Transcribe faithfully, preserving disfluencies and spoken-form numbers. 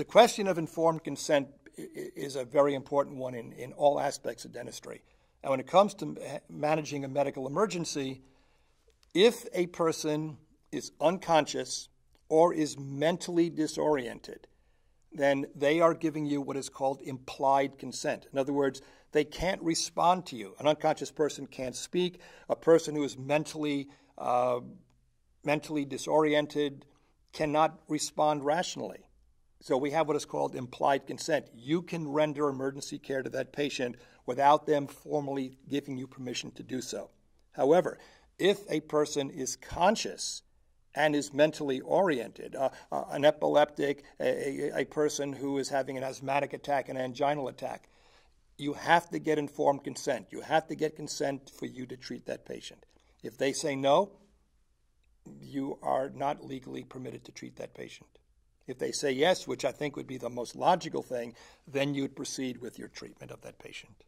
The question of informed consent is a very important one in, in all aspects of dentistry. And when it comes to managing a medical emergency, if a person is unconscious or is mentally disoriented, then they are giving you what is called implied consent. In other words, they can't respond to you. An unconscious person can't speak. A person who is mentally, uh, mentally disoriented cannot respond rationally. So we have what is called implied consent. You can render emergency care to that patient without them formally giving you permission to do so. However, if a person is conscious and is mentally oriented, uh, uh, an epileptic, a, a, a person who is having an asthmatic attack, an anginal attack, you have to get informed consent. You have to get consent for you to treat that patient. If they say no, you are not legally permitted to treat that patient. If they say yes, which I think would be the most logical thing, then you'd proceed with your treatment of that patient.